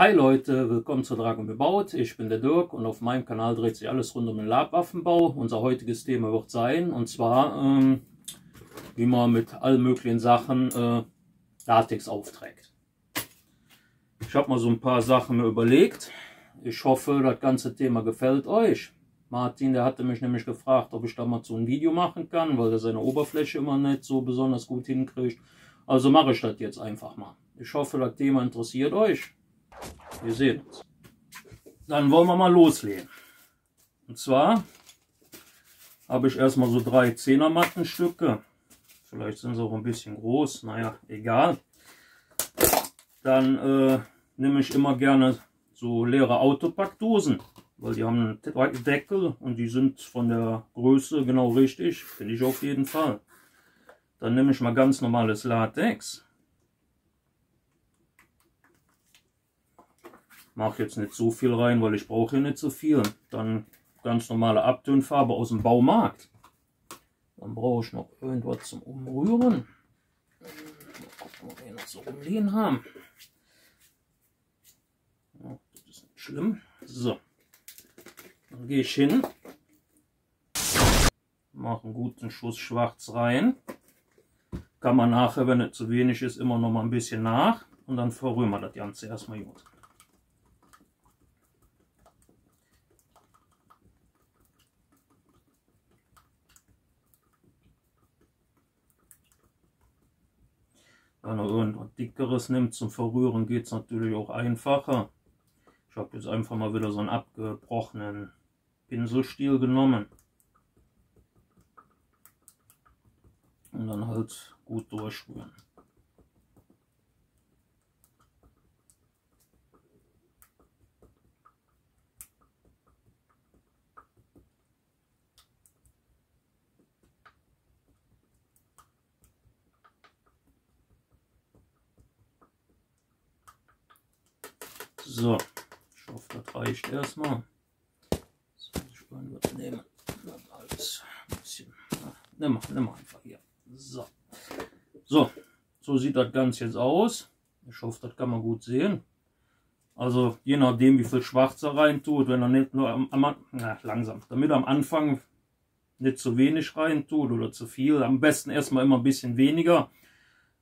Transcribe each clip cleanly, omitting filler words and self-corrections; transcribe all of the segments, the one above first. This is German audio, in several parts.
Hi Leute, willkommen zu Dragomirbaut. Ich bin der Dirk und auf meinem Kanal dreht sich alles rund um den Labwaffenbau. Unser heutiges Thema wird sein, und zwar wie man mit allen möglichen Sachen Latex aufträgt. Ich habe mal so ein paar Sachen mir überlegt. Ich hoffe, das ganze Thema gefällt euch. Martin, der hatte mich nämlich gefragt, ob ich da mal so ein Video machen kann, weil er seine Oberfläche immer nicht so besonders gut hinkriegt. Also mache ich das jetzt einfach mal. Ich hoffe, das Thema interessiert euch. Wir sehen uns. Dann wollen wir mal loslegen. Und zwar habe ich erstmal so 3 Zehnermattenstücke. Vielleicht sind sie auch ein bisschen groß, naja, egal. Dann nehme ich immer gerne so leere Autopackdosen, weil die haben einen Deckel und die sind von der Größe genau richtig, finde ich auf jeden Fall. Dann nehme ich mal ganz normales Latex. Mache jetzt nicht so viel rein, weil ich brauche hier nicht so viel. Dann ganz normale Abtönfarbe aus dem Baumarkt. Dann brauche ich noch irgendwas zum Umrühren. Mal gucken, ob wir hier noch so rumliegen haben. Ja, das ist nicht schlimm. So. Dann gehe ich hin. Mache einen guten Schuss schwarz rein. Kann man nachher, wenn es zu wenig ist, immer noch mal ein bisschen nach. Und dann verrühren wir das Ganze erstmal gut. Wenn man irgendwas Dickeres nimmt zum Verrühren, geht es natürlich auch einfacher. Ich habe jetzt einfach mal wieder so einen abgebrochenen Pinselstiel genommen. Und dann halt gut durchrühren. So, ich hoffe, das reicht erstmal. Jetzt muss ich irgendwas nehmen. Alles ein bisschen. Nimm mal einfach hier. So sieht das Ganze jetzt aus. Ich hoffe, das kann man gut sehen. Also je nachdem, wie viel Schwarz da rein tut, wenn er nicht nur damit er am Anfang nicht zu wenig rein tut oder zu viel, am besten erstmal immer ein bisschen weniger.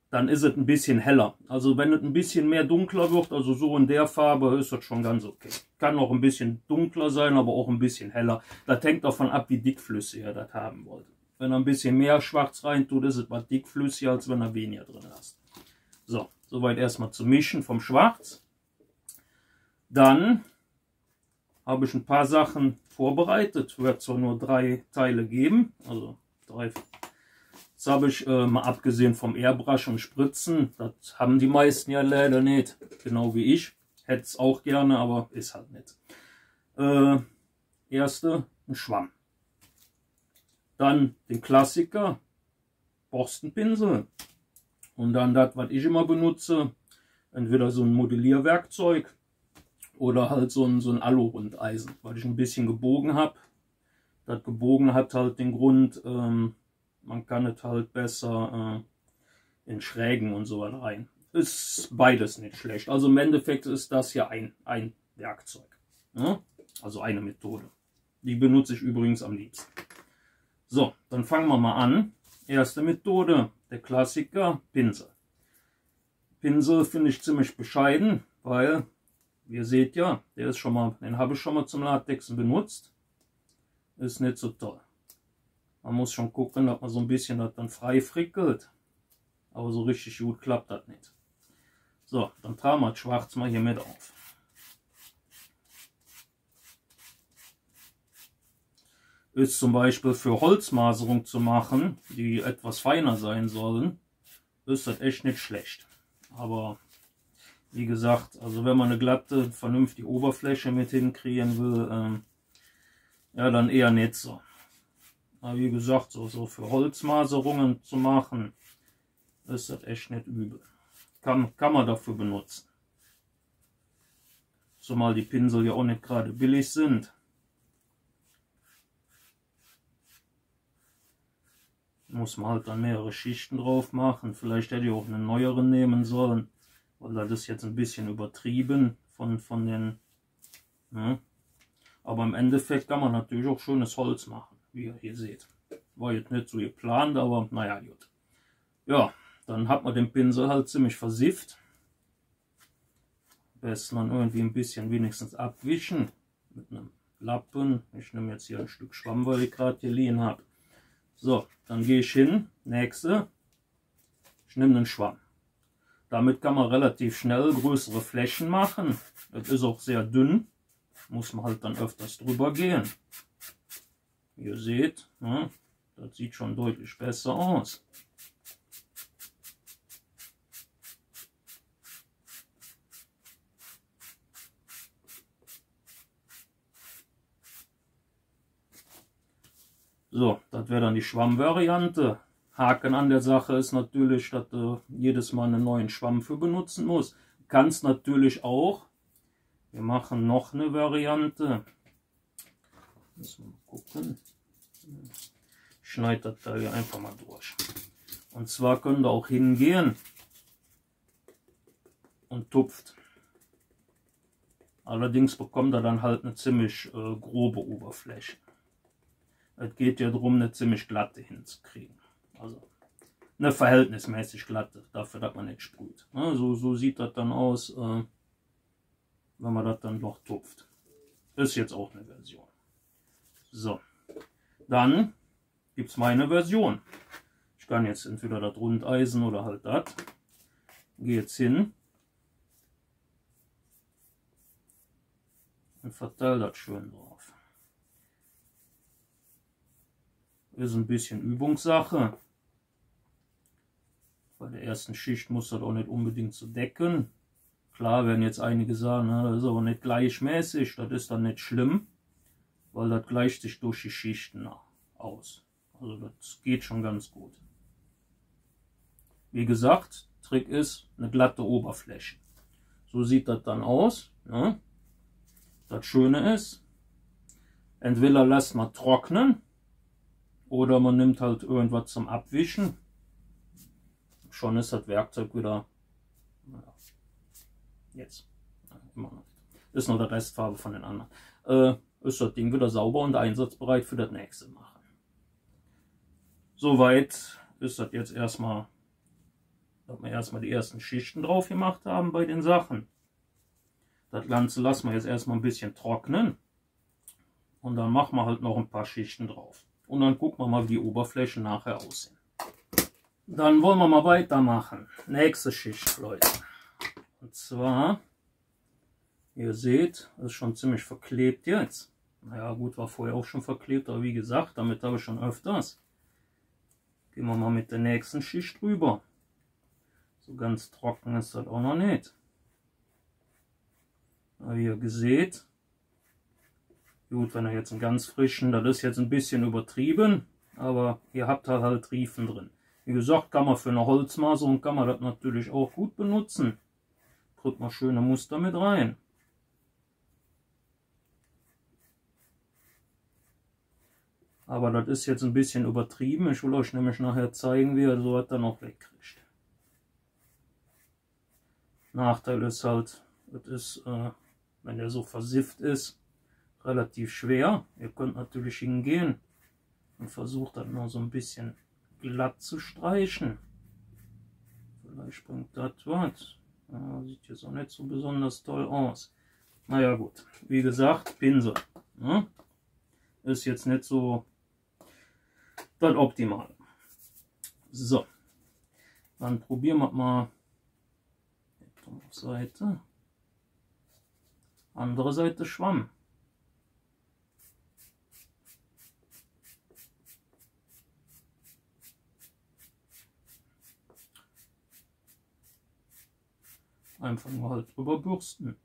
Dann ist es ein bisschen heller. Also wenn es ein bisschen mehr dunkler wird, also so in der Farbe, ist das schon ganz okay. Kann auch ein bisschen dunkler sein, aber auch ein bisschen heller. Das hängt davon ab, wie dickflüssig ihr das haben wollt. Wenn er ein bisschen mehr Schwarz rein tut, ist es mal dickflüssiger, als wenn er weniger drin lasst. So, soweit erstmal zum Mischen vom Schwarz. Dann habe ich ein paar Sachen vorbereitet. Es wird zwar nur 3 Teile geben, also 3. Das habe ich mal abgesehen vom Airbrush und Spritzen, das haben die meisten ja leider nicht, genau wie ich. Hätte es auch gerne, aber ist halt nicht. Erste, ein Schwamm. Dann den Klassiker, Borstenpinsel. Und dann das, was ich immer benutze, entweder so ein Modellierwerkzeug oder halt so ein Alu-Rundeisen, weil ich ein bisschen gebogen habe. Das gebogen hat halt den Grund, man kann es halt besser in Schrägen und so rein. Ist beides nicht schlecht. Also im Endeffekt ist das hier ein Werkzeug. Ne? Also eine Methode. Die benutze ich übrigens am liebsten. So, dann fangen wir mal an. Erste Methode, der Klassiker, Pinsel. Pinsel finde ich ziemlich bescheiden, weil, ihr seht ja, den habe ich schon mal zum Latexen benutzt. Ist nicht so toll. Man muss schon gucken, dass man so ein bisschen das dann frei frickelt. Aber so richtig gut klappt das nicht. So, dann tragen wir das Schwarz mal hier mit auf. Ist zum Beispiel für Holzmaserung zu machen, die etwas feiner sein sollen, ist das echt nicht schlecht. Aber wie gesagt, also wenn man eine glatte, vernünftige Oberfläche mit hinkriegen will, ja dann eher nicht so. Aber wie gesagt, so für Holzmaserungen zu machen, ist das echt nicht übel. Kann man dafür benutzen. Zumal die Pinsel ja auch nicht gerade billig sind. Muss man halt dann mehrere Schichten drauf machen. Vielleicht hätte ich auch einen neueren nehmen sollen, weil das ist jetzt ein bisschen übertrieben. von den, ne? Aber im Endeffekt kann man natürlich auch schönes Holz machen, wie ihr hier seht. War jetzt nicht so geplant, aber naja, gut. Ja, dann hat man den Pinsel halt ziemlich versifft. Am besten dann irgendwie ein bisschen wenigstens abwischen mit einem Lappen. Ich nehme jetzt hier ein Stück Schwamm, weil ich gerade hier liegen habe. So, dann gehe ich hin, nächste, ich nehme einen Schwamm. Damit kann man relativ schnell größere Flächen machen. Das ist auch sehr dünn, muss man halt dann öfters drüber gehen. Wie ihr seht, ne, das sieht schon deutlich besser aus. So, das wäre dann die Schwammvariante. Haken an der Sache ist natürlich, dass du jedes Mal einen neuen Schwamm für benutzen musst. Du kannst natürlich auch, wir machen noch eine Variante. Müssen wir mal gucken. Ich schneide das Teil hier einfach mal durch. Und zwar könnt ihr auch hingehen und tupft. Allerdings bekommt ihr dann halt eine ziemlich grobe Oberfläche. Es geht ja darum, eine ziemlich glatte hinzukriegen. Also eine verhältnismäßig glatte, dafür, dass man nicht sprüht. Also, so sieht das dann aus, wenn man das dann noch tupft. Ist jetzt auch eine Version. So, dann gibt es meine Version. Ich kann jetzt entweder das Rundeisen oder halt das. Gehe jetzt hin und verteile das schön drauf. Ist ein bisschen Übungssache. Bei der ersten Schicht muss das auch nicht unbedingt zu decken. Klar werden jetzt einige sagen, na, das ist aber nicht gleichmäßig, das ist dann nicht schlimm, weil das gleicht sich durch die Schichten aus. Also das geht schon ganz gut. Wie gesagt, Trick ist eine glatte Oberfläche. So sieht das dann aus. Ja. Das Schöne ist, entweder lasst man trocknen, oder man nimmt halt irgendwas zum Abwischen. Schon ist das Werkzeug wieder, naja, jetzt, immer noch nicht. Ist nur der Restfarbe von den anderen. Ist das Ding wieder sauber und einsatzbereit für das nächste Machen. Soweit ist das jetzt erstmal, dass wir erstmal die ersten Schichten drauf gemacht haben bei den Sachen. Das Ganze lassen wir jetzt erstmal ein bisschen trocknen. Und dann machen wir halt noch ein paar Schichten drauf. Und dann gucken wir mal, wie die Oberflächen nachher aussehen. Dann wollen wir mal weitermachen. Nächste Schicht, Leute. Und zwar, ihr seht, das ist schon ziemlich verklebt jetzt. Naja gut, war vorher auch schon verklebt, aber wie gesagt, damit habe ich schon öfters. Gehen wir mal mit der nächsten Schicht rüber. So ganz trocken ist das auch noch nicht. Aber wie ihr seht, gut, wenn ihr jetzt einen ganz frischen, das ist jetzt ein bisschen übertrieben, aber ihr habt da halt Riefen drin. Wie gesagt, kann man für eine Holzmaserung, kann man das natürlich auch gut benutzen. Drückt mal schöne Muster mit rein. Aber das ist jetzt ein bisschen übertrieben. Ich will euch nämlich nachher zeigen, wie ihr so was dann auch wegkriegt. Nachteil ist halt, das ist, wenn der so versifft ist, relativ schwer. Ihr könnt natürlich hingehen und versucht dann nur so ein bisschen glatt zu streichen. Vielleicht bringt das was. Ja, sieht jetzt auch nicht so besonders toll aus. Naja gut, wie gesagt, Pinsel. Ne? Ist jetzt nicht so das Optimale. So, dann probieren wir mal auf Seite. Andere Seite Schwamm. Einfach nur halt drüber bürsten.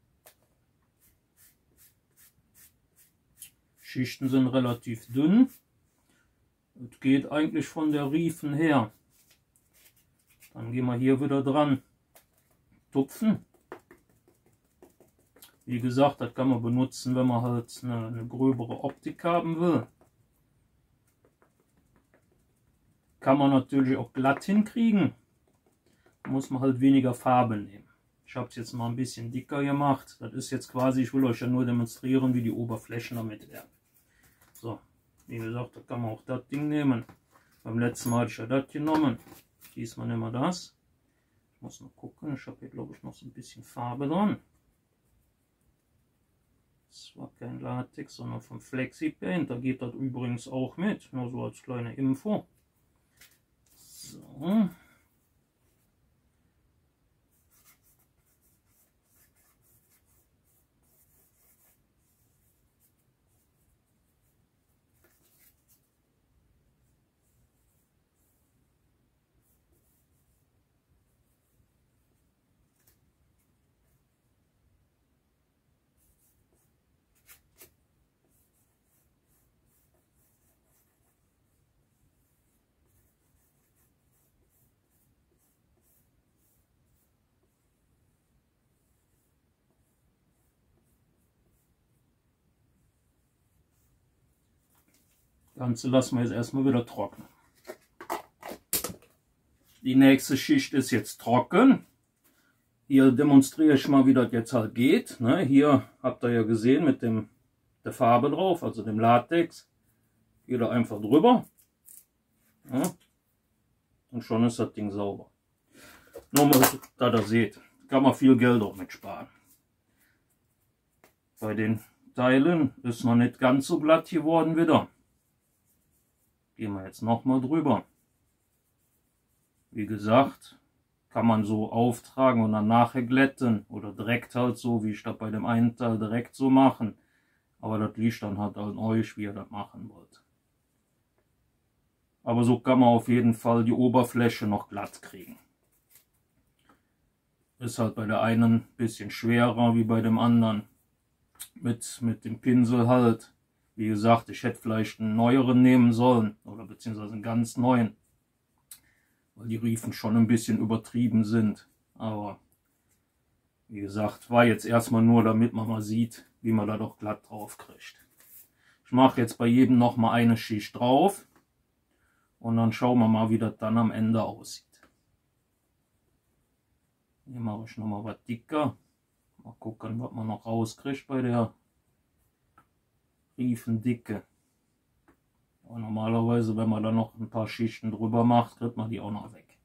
Schichten sind relativ dünn. Es geht eigentlich von der Riefen her. Dann gehen wir hier wieder dran. Tupfen. Wie gesagt, das kann man benutzen, wenn man halt eine gröbere Optik haben will. Kann man natürlich auch glatt hinkriegen. Muss man halt weniger Farbe nehmen. Ich habe es jetzt mal ein bisschen dicker gemacht. Das ist jetzt quasi, ich will euch ja nur demonstrieren, wie die Oberflächen damit werden. So, wie gesagt, da kann man auch das Ding nehmen. Beim letzten Mal hatte ich ja das genommen. Diesmal nehmen wir das. Ich muss noch gucken, ich habe hier glaube ich noch so ein bisschen Farbe dran. Das war kein Latex, sondern vom FlexiPaint. Da geht das übrigens auch mit, nur so als kleine Info. So. Das Ganze lassen wir jetzt erstmal wieder trocknen. Die nächste Schicht ist jetzt trocken. Hier demonstriere ich mal, wie das jetzt halt geht. Hier habt ihr ja gesehen mit der Farbe drauf, also dem Latex. Geht da einfach drüber. Und schon ist das Ding sauber. Nur mal, da ihr seht, kann man viel Geld auch mit sparen. Bei den Teilen ist noch nicht ganz so glatt geworden wieder. Gehen wir jetzt nochmal drüber. Wie gesagt, kann man so auftragen und dann nachher glätten oder direkt halt so, wie ich das bei dem einen Teil direkt so machen. Aber das liegt dann halt an euch, wie ihr das machen wollt. Aber so kann man auf jeden Fall die Oberfläche noch glatt kriegen. Ist halt bei der einen ein bisschen schwerer wie bei dem anderen. Mit dem Pinsel halt. Wie gesagt, ich hätte vielleicht einen neueren nehmen sollen, oder beziehungsweise einen ganz neuen, weil die Riefen schon ein bisschen übertrieben sind. Aber wie gesagt, war jetzt erstmal nur, damit man mal sieht, wie man da doch glatt drauf kriegt. Ich mache jetzt bei jedem nochmal eine Schicht drauf und dann schauen wir mal, wie das dann am Ende aussieht. Hier mache ich nochmal was dicker. Mal gucken, was man noch rauskriegt bei der Riefendicke. Aber normalerweise, wenn man da noch ein paar Schichten drüber macht, kriegt man die auch noch weg.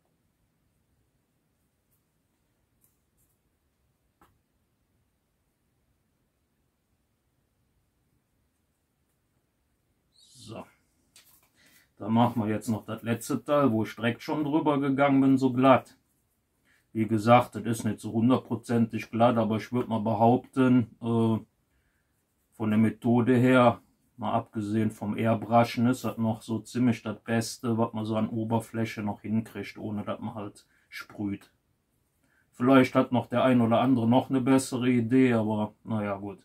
So. Dann machen wir jetzt noch das letzte Teil, wo ich direkt schon drüber gegangen bin, so glatt. Wie gesagt, das ist nicht so hundertprozentig glatt, aber ich würde mal behaupten, von der Methode her, mal abgesehen vom Airbrushen, ist das noch so ziemlich das Beste, was man so an Oberfläche noch hinkriegt, ohne dass man halt sprüht. Vielleicht hat noch der ein oder andere noch eine bessere Idee, aber naja gut.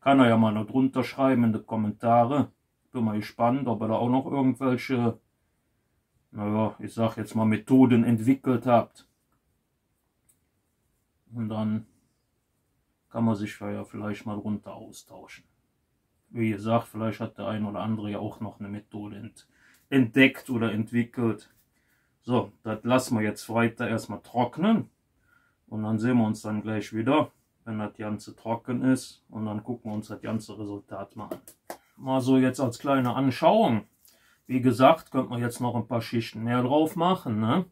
Kann er ja mal noch drunter schreiben in die Kommentare. Bin mal gespannt, ob er da auch noch irgendwelche, naja, ich sag jetzt mal Methoden entwickelt habt. Und dann kann man sich ja vielleicht mal drunter austauschen. Wie gesagt, vielleicht hat der ein oder andere ja auch noch eine Methode entdeckt oder entwickelt. So, das lassen wir jetzt weiter erstmal trocknen. Und dann sehen wir uns dann gleich wieder, wenn das Ganze trocken ist. Und dann gucken wir uns das ganze Resultat mal an. Mal so jetzt als kleine Anschauung. Wie gesagt, könnte man jetzt noch ein paar Schichten mehr drauf machen. Ne?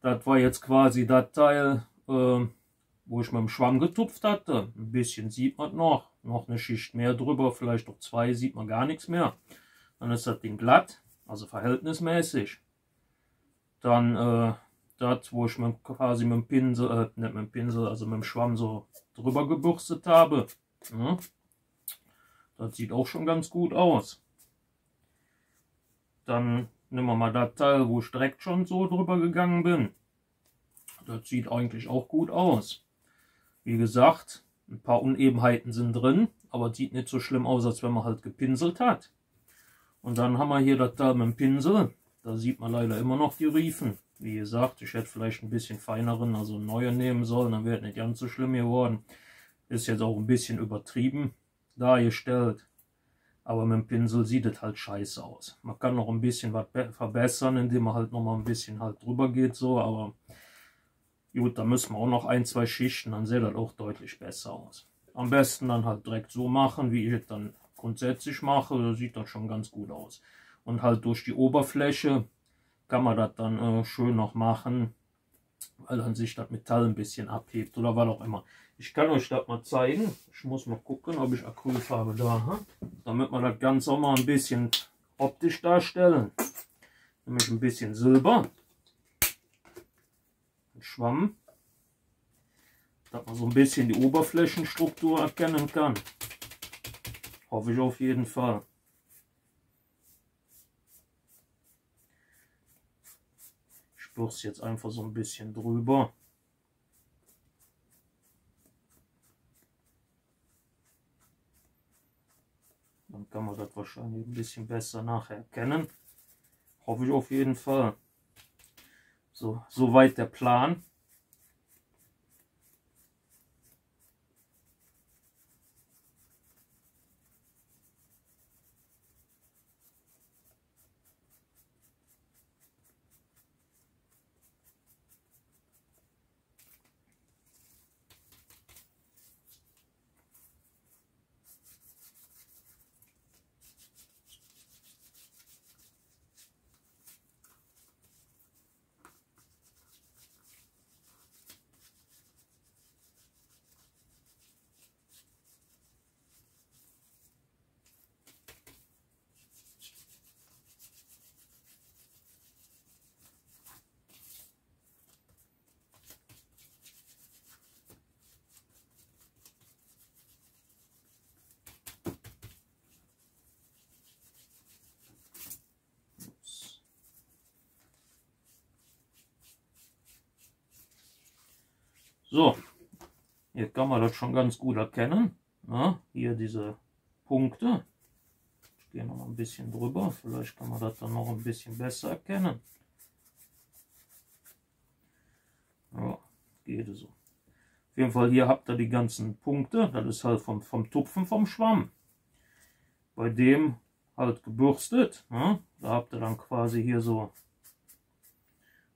Das war jetzt quasi das Teil, wo ich mit dem Schwamm getupft hatte. Ein bisschen sieht man noch. Noch eine Schicht mehr drüber, vielleicht noch zwei, sieht man gar nichts mehr. Dann ist das Ding glatt, also verhältnismäßig. Dann das, wo ich mit, quasi mit dem Pinsel, nicht mit dem Pinsel, also mit dem Schwamm so drüber gebürstet habe. Ja. Das sieht auch schon ganz gut aus. Dann nehmen wir mal das Teil, wo ich direkt schon so drüber gegangen bin. Das sieht eigentlich auch gut aus. Wie gesagt, ein paar Unebenheiten sind drin, aber sieht nicht so schlimm aus, als wenn man halt gepinselt hat. Und dann haben wir hier das da mit dem Pinsel. Da sieht man leider immer noch die Riefen. Wie gesagt, ich hätte vielleicht ein bisschen feineren, also einen neuen nehmen sollen, dann wäre es nicht ganz so schlimm geworden. Ist jetzt auch ein bisschen übertrieben dargestellt. Aber mit dem Pinsel sieht es halt scheiße aus. Man kann noch ein bisschen was verbessern, indem man halt nochmal ein bisschen halt drüber geht, so, aber Gut, da müssen wir auch noch ein, zwei Schichten, dann sieht das auch deutlich besser aus. Am besten dann halt direkt so machen, wie ich es dann grundsätzlich mache, da sieht das schon ganz gut aus. Und halt durch die Oberfläche kann man das dann schön noch machen, weil dann sich das Metall ein bisschen abhebt oder was auch immer. Ich kann euch das mal zeigen. Ich muss mal gucken, ob ich Acrylfarbe da habe, damit wir das Ganze auch mal ein bisschen optisch darstellen. Nämlich ein bisschen Silber, ein Schwamm, dass man so ein bisschen die Oberflächenstruktur erkennen kann. Hoffe ich auf jeden Fall. Ich bürste jetzt einfach so ein bisschen drüber. Dann kann man das wahrscheinlich ein bisschen besser nachher erkennen. Hoffe ich auf jeden Fall. So, soweit der Plan. So, hier kann man das schon ganz gut erkennen. Na, hier diese Punkte. Ich gehe noch mal ein bisschen drüber. Vielleicht kann man das dann noch ein bisschen besser erkennen. Ja, geht so. Auf jeden Fall hier habt ihr die ganzen Punkte. Das ist halt vom Tupfen vom Schwamm. Bei dem halt gebürstet. Na, da habt ihr dann quasi hier so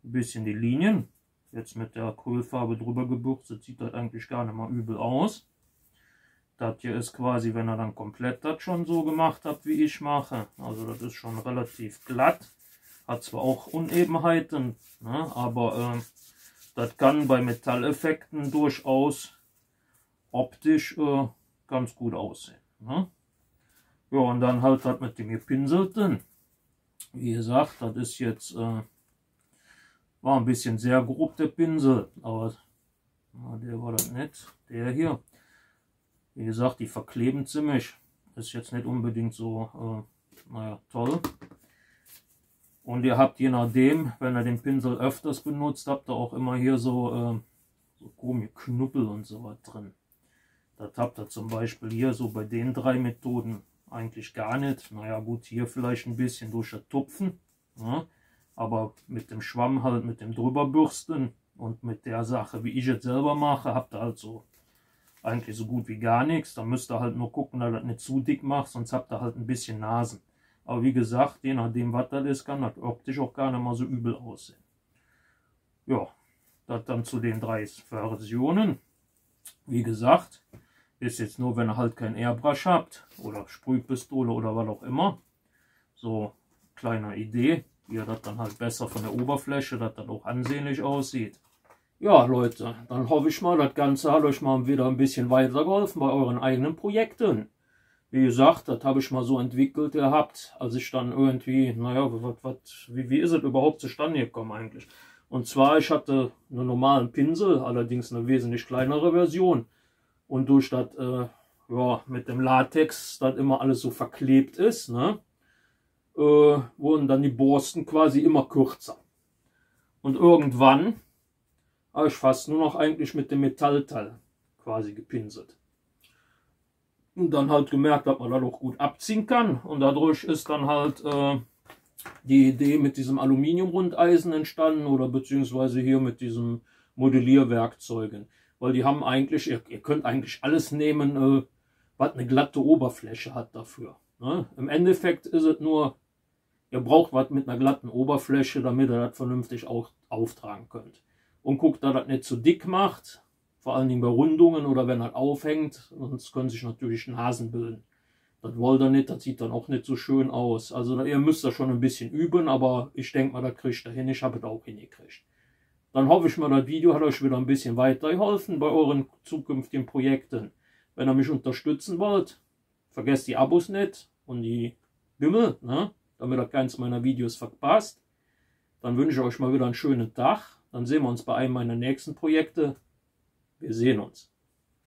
ein bisschen die Linien. Jetzt mit der Acrylfarbe drüber gebürstet, sieht das eigentlich gar nicht mal übel aus. Das hier ist quasi, wenn ihr dann komplett das schon so gemacht habt, wie ich mache. Also das ist schon relativ glatt. Hat zwar auch Unebenheiten, ne? Aber das kann bei Metalleffekten durchaus optisch ganz gut aussehen. Ne? Ja, und dann halt das mit dem Gepinselten. Wie gesagt, das ist jetzt... war ein bisschen sehr grob der Pinsel, aber der war das nicht. Der hier, wie gesagt, die verkleben ziemlich. Ist jetzt nicht unbedingt so, naja, toll. Und ihr habt je nachdem, wenn ihr den Pinsel öfters benutzt, habt ihr auch immer hier so komische Knubbel und so was drin. Das habt ihr zum Beispiel hier so bei den drei Methoden eigentlich gar nicht. Naja gut, hier vielleicht ein bisschen durch das Tupfen. Ja. Aber mit dem Schwamm halt, mit dem Drüberbürsten und mit der Sache, wie ich es selber mache, habt ihr halt so eigentlich so gut wie gar nichts. Da müsst ihr halt nur gucken, dass ihr das nicht zu dick macht, sonst habt ihr halt ein bisschen Nasen. Aber wie gesagt, je nachdem was das ist, kann das optisch auch gar nicht mal so übel aussehen. Ja, das dann zu den drei Versionen. Wie gesagt, ist jetzt nur, wenn ihr halt kein Airbrush habt oder Sprühpistole oder was auch immer. So, kleine Idee. Ihr das dann halt besser von der Oberfläche, dass das auch ansehnlich aussieht. Ja Leute, dann hoffe ich mal, das Ganze hat euch mal wieder ein bisschen weitergeholfen bei euren eigenen Projekten. Wie gesagt, das habe ich mal so entwickelt gehabt, als ich dann irgendwie, naja, wie ist es überhaupt zustande gekommen eigentlich? Und zwar, ich hatte einen normalen Pinsel, allerdings eine wesentlich kleinere Version. Und durch das, ja, mit dem Latex, das immer alles so verklebt ist, ne? Wurden dann die Borsten quasi immer kürzer. Und irgendwann habe ich fast nur noch eigentlich mit dem Metallteil quasi gepinselt. Und dann halt gemerkt, dass man das auch gut abziehen kann. Und dadurch ist dann halt die Idee mit diesem Aluminiumrundeisen entstanden oder beziehungsweise hier mit diesem Modellierwerkzeugen. Weil die haben eigentlich, ihr könnt eigentlich alles nehmen, was eine glatte Oberfläche hat dafür. Ne? Im Endeffekt ist es nur, ihr braucht was mit einer glatten Oberfläche, damit ihr das vernünftig auch auftragen könnt. und guckt, dass das nicht zu dick macht, vor allen Dingen bei Rundungen oder wenn das aufhängt, sonst können sich natürlich Nasen bilden. Das wollt ihr nicht, das sieht dann auch nicht so schön aus. Also ihr müsst das schon ein bisschen üben, aber ich denke mal, das kriegt ihr hin. Ich habe es auch hingekriegt. Dann hoffe ich mal, das Video hat euch wieder ein bisschen weitergeholfen bei euren zukünftigen Projekten. Wenn ihr mich unterstützen wollt, vergesst die Abos nicht und die Bimmel, ne? Damit ihr keins meiner Videos verpasst. Dann wünsche ich euch mal wieder einen schönen Tag. Dann sehen wir uns bei einem meiner nächsten Projekte. Wir sehen uns.